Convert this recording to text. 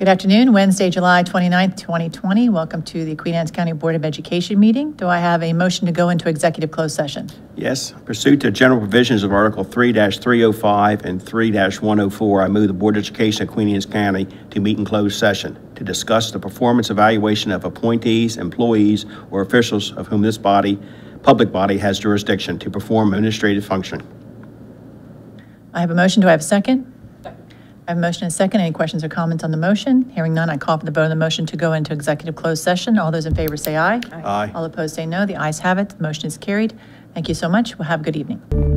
Good afternoon, Wednesday, July 29th, 2020. Welcome to the Queen Anne's County Board of Education meeting. Do I have a motion to go into executive closed session? Yes. Pursuant to general provisions of Article 3-305 and 3-104, I move the Board of Education of Queen Anne's County to meet in closed session to discuss the performance evaluation of appointees, employees, or officials of whom this public body has jurisdiction to perform administrative function. I have a motion. Do I have a second? I have a motion and a second. Any questions or comments on the motion? Hearing none, I call for the vote on the motion to go into executive closed session. All those in favor say aye. Aye. All opposed say no. The ayes have it. The motion is carried. Thank you so much. We'll have a good evening.